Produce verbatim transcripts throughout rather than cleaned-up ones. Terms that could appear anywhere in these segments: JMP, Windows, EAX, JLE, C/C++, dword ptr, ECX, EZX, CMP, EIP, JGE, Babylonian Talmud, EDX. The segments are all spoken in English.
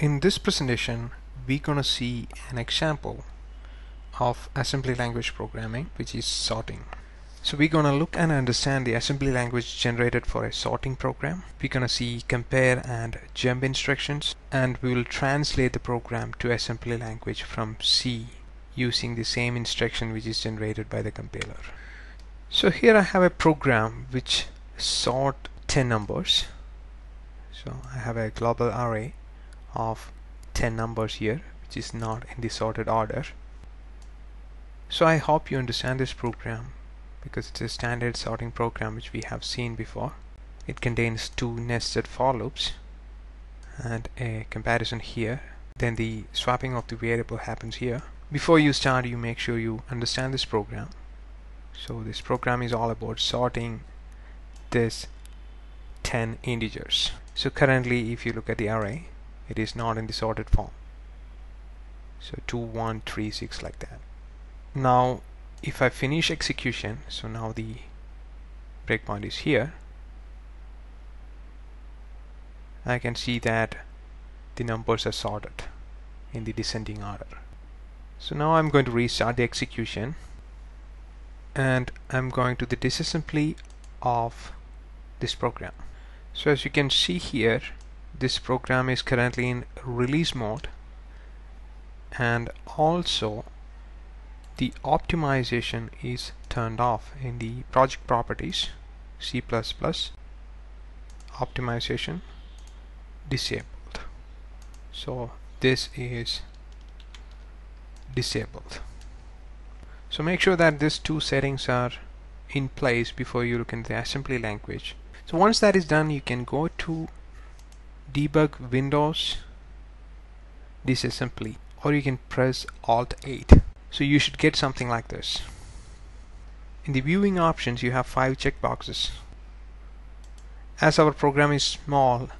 In this presentation, we're going to see an example of assembly language programming, which is sorting. So we're going to look and understand the assembly language generated for a sorting program. We're going to see compare and jump instructions, and we will translate the program to assembly language from C using the same instruction which is generated by the compiler. So here I have a program which sort ten numbers. So I have a global array of ten numbers here, which is not in the sorted order. So I hope you understand this program, because it's a standard sorting program which we have seen before. It contains two nested for loops and a comparison here. Then the swapping of the variable happens here. Before you start, you make sure you understand this program. So this program is all about sorting this ten integers. So currently, if you look at the array, it is not in the sorted form. So two, one, three, six, like that. Now if I finish execution, so now the breakpoint is here, I can see that the numbers are sorted in the descending order. So now I'm going to restart the execution, and I'm going to the disassembly of this program. So as you can see here, this program is currently in release mode, and also the optimization is turned off in the project properties, C plus plus, optimization disabled. So this is disabled. So make sure that these two settings are in place before you look in the assembly language. So once that is done, you can go to Debug, Windows, Disassembly, or you can press Alt eight. So you should get something like this. In the viewing options, you have five checkboxes. As our program is small,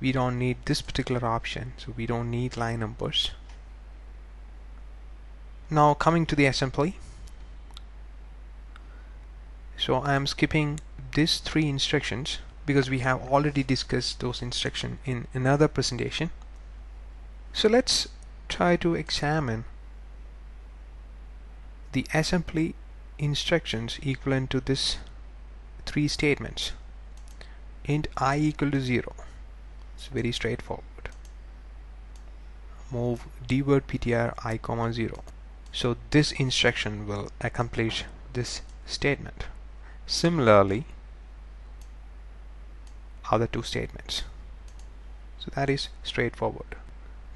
we don't need this particular option, so we don't need line numbers. Now coming to the assembly, so I am skipping these three instructions, because we have already discussed those instructions in another presentation. So let's try to examine the assembly instructions equivalent to this three statements. Int I equal to zero. It's very straightforward. Move dword ptr I comma zero. So this instruction will accomplish this statement. Similarly, other two statements. So that is straightforward.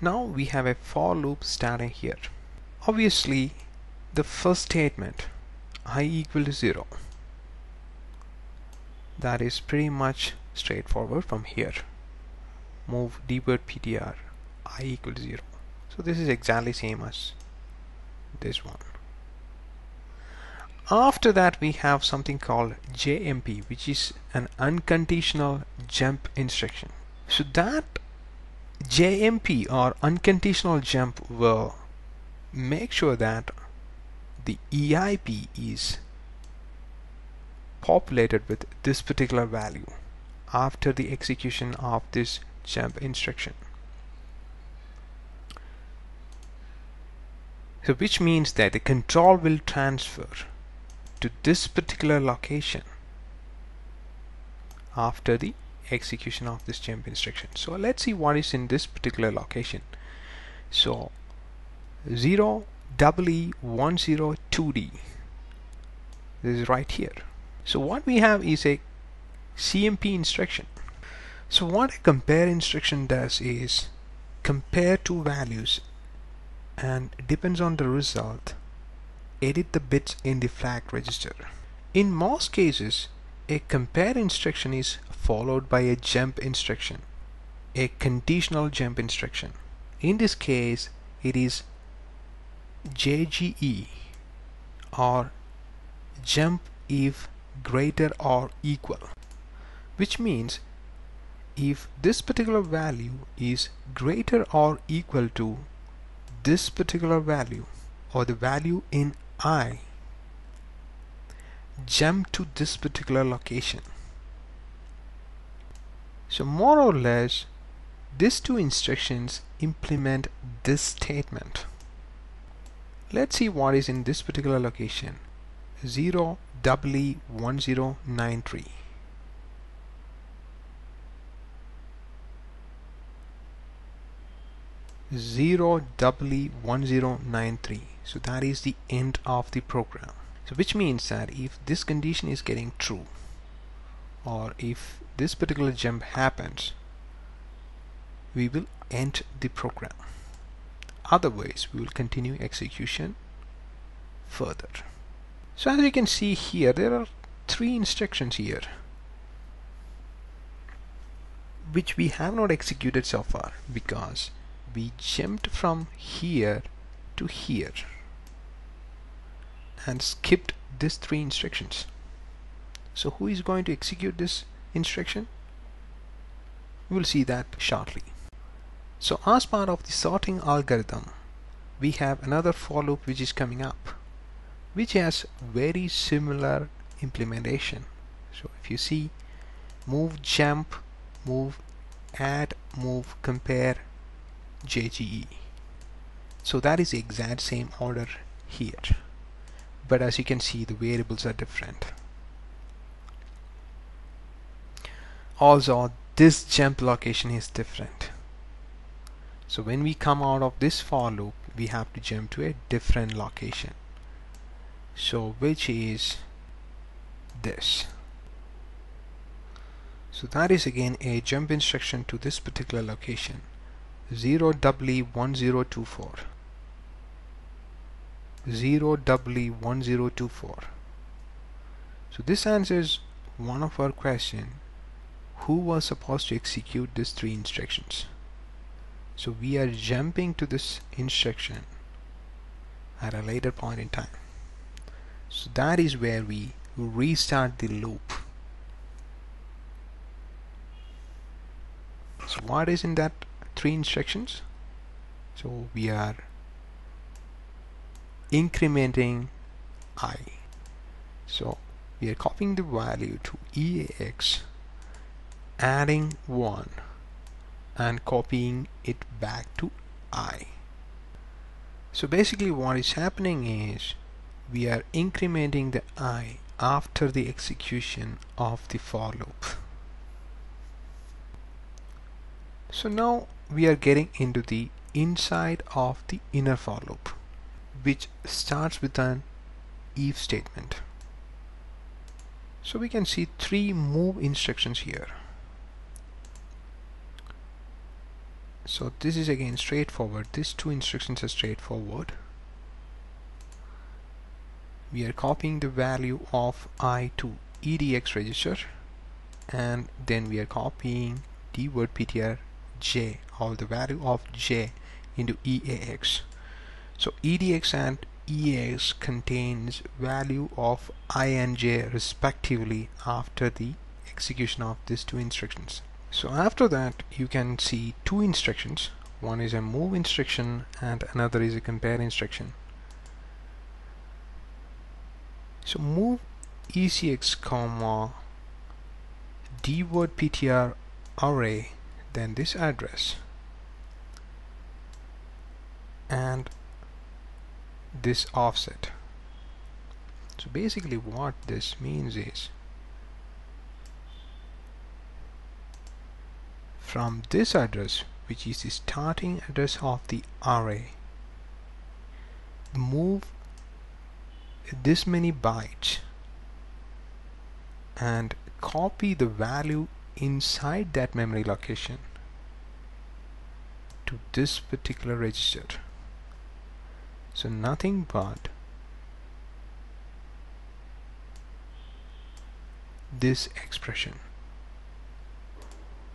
Now we have a for loop starting here. Obviously, the first statement, I equal to zero, that is pretty much straightforward from here. Move dword ptr I equal to zero. So this is exactly same as this one. After that, we have something called J M P, which is an unconditional jump instruction. So that J M P, or unconditional jump, will make sure that the E I P is populated with this particular value after the execution of this jump instruction. So which means that the control will transfer to this particular location after the execution of this jump instruction. So let's see what is in this particular location. So zero E E one zero two D, this is right here. So what we have is a C M P instruction. So what a compare instruction does is compare two values, and depends on the result, edit the bits in the flag register. In most cases, a compare instruction is followed by a jump instruction, a conditional jump instruction. In this case, it is J G E, or jump if greater or equal, which means if this particular value is greater or equal to this particular value, or the value in I, jump to this particular location. So more or less These two instructions implement this statement. Let's see what is in this particular location, zero E E one zero nine three. zero E E one zero nine three. So that is the end of the program. So which means that if this condition is getting true, or if this particular jump happens, we will end the program. Otherwise, we will continue execution further. So as you can see here, there are three instructions here which we have not executed so far because we jumped from here to here and skipped these three instructions. So who is going to execute this instruction? We will see that shortly. So as part of the sorting algorithm, we have another for loop which is coming up, which has very similar implementation. So if you see, move, jump, move, add, move, compare, J G E. So that is the exact same order here, but as you can see, the variables are different. Also, this jump location is different. So when we come out of this for loop, we have to jump to a different location, so which is this. So that is again a jump instruction to this particular location, zero E E one zero two four. zero E E one zero two four. So this answers one of our question, who was supposed to execute these three instructions. So we are jumping to this instruction at a later point in time. So that is where we restart the loop. So what is in that three instructions? So we are incrementing I. So we are copying the value to E A X, adding one and copying it back to I. So basically what is happening is we are incrementing the I after the execution of the for loop. So now we are getting into the inside of the inner for loop, which starts with an if statement. So we can see three move instructions here. So this is again straightforward. These two instructions are straightforward. We are copying the value of I to E D X register, and then we are copying dword ptr j, or the value of j, into E A X. So E D X and E A X contains value of I and j respectively after the execution of these two instructions. So after that, you can see two instructions. One is a move instruction and another is a compare instruction. So move E C X comma dword ptr array, then this address, and this offset. So basically what this means is, from this address, which is the starting address of the array, move this many bytes and copy the value inside that memory location to this particular register. So nothing but this expression.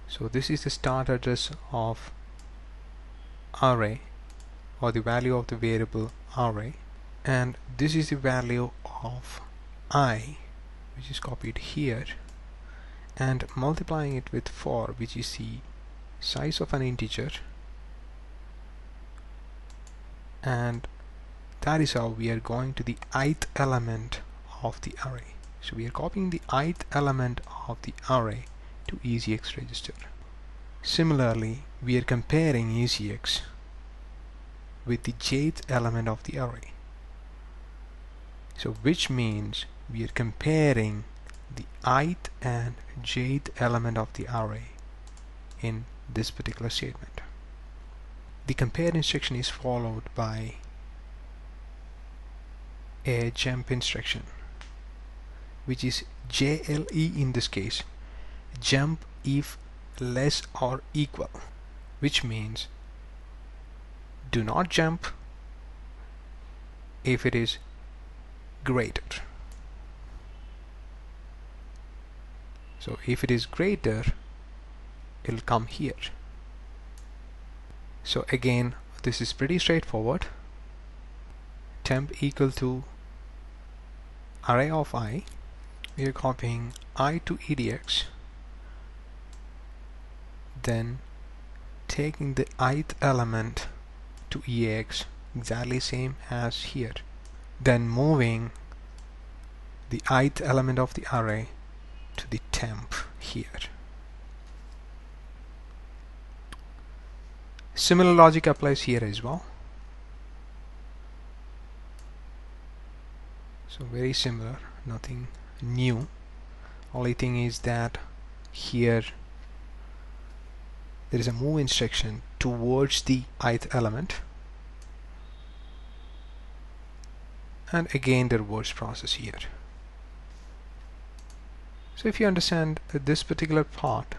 So this is the start address of array, or the value of the variable array, and this is the value of I, which is copied here, and multiplying it with four, which is the size of an integer, and that is how we are going to the ith element of the array. So we are copying the ith element of the array to E Z X register. Similarly, we are comparing E C X with the jth element of the array. So which means we are comparing the ith and jth element of the array in this particular statement. The compare instruction is followed by a jump instruction, which is J L E in this case, jump if less or equal, which means do not jump if it is greater. So if it is greater, it'll come here. So again, this is pretty straightforward. Temp equal to array of I, we are copying I to E D X, then taking the ith element to E A X, exactly same as here, then moving the ith element of the array to the temp here. Similar logic applies here as well. So very similar, nothing new. Only thing is that here there is a move instruction towards the ith element, and again the reverse process here. So if you understand this particular part,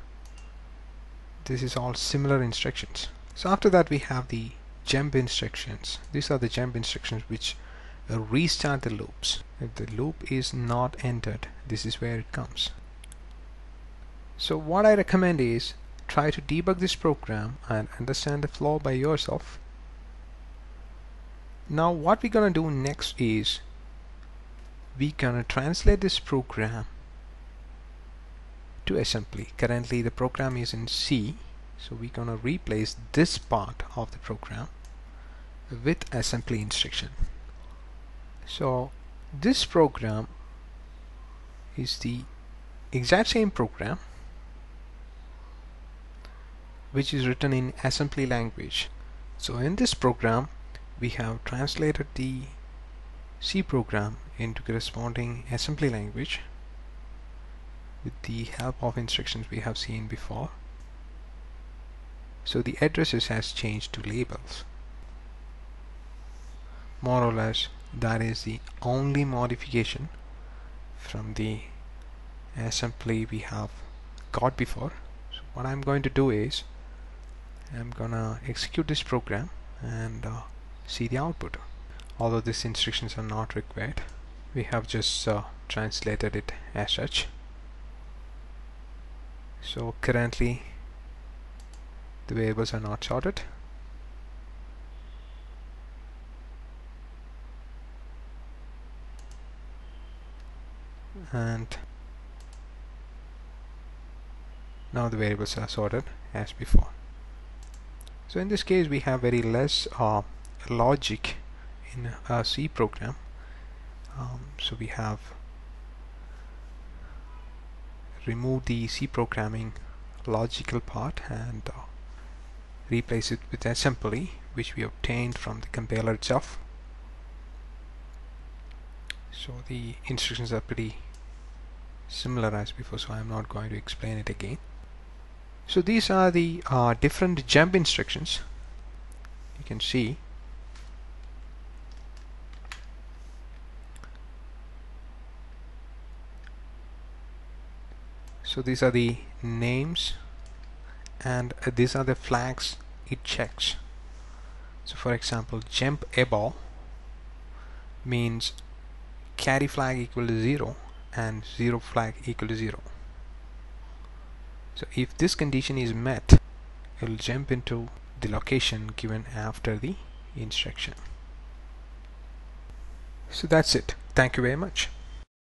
this is all similar instructions. So after that we have the jump instructions. These are the jump instructions which restart the loops. If the loop is not entered, this is where it comes. So what I recommend is try to debug this program and understand the flaw by yourself. Now what we're gonna do next is we're gonna translate this program to assembly. Currently the program is in C, so we're gonna replace this part of the program with assembly instruction. So this program is the exact same program which is written in assembly language. So in this program we have translated the C program into corresponding assembly language with the help of instructions we have seen before. So the addresses has changed to labels. More or less that is the only modification from the assembly we have got before. So what I'm going to do is I'm gonna execute this program and uh, see the output. Although these instructions are not required, we have just uh, translated it as such. So currently the variables are not sorted. And now the variables are sorted as before. So in this case we have very less uh, logic in our C program. Um, so we have removed the C programming logical part and uh, replace it with assembly, which we obtained from the compiler itself. So the instructions are pretty similar as before, so I'm not going to explain it again. So these are the uh, different jump instructions. You can see so these are the names and uh, these are the flags it checks. So for example, jump above means carry flag equal to zero and zero flag equal to zero. So if this condition is met, it will jump into the location given after the instruction. So that's it. Thank you very much.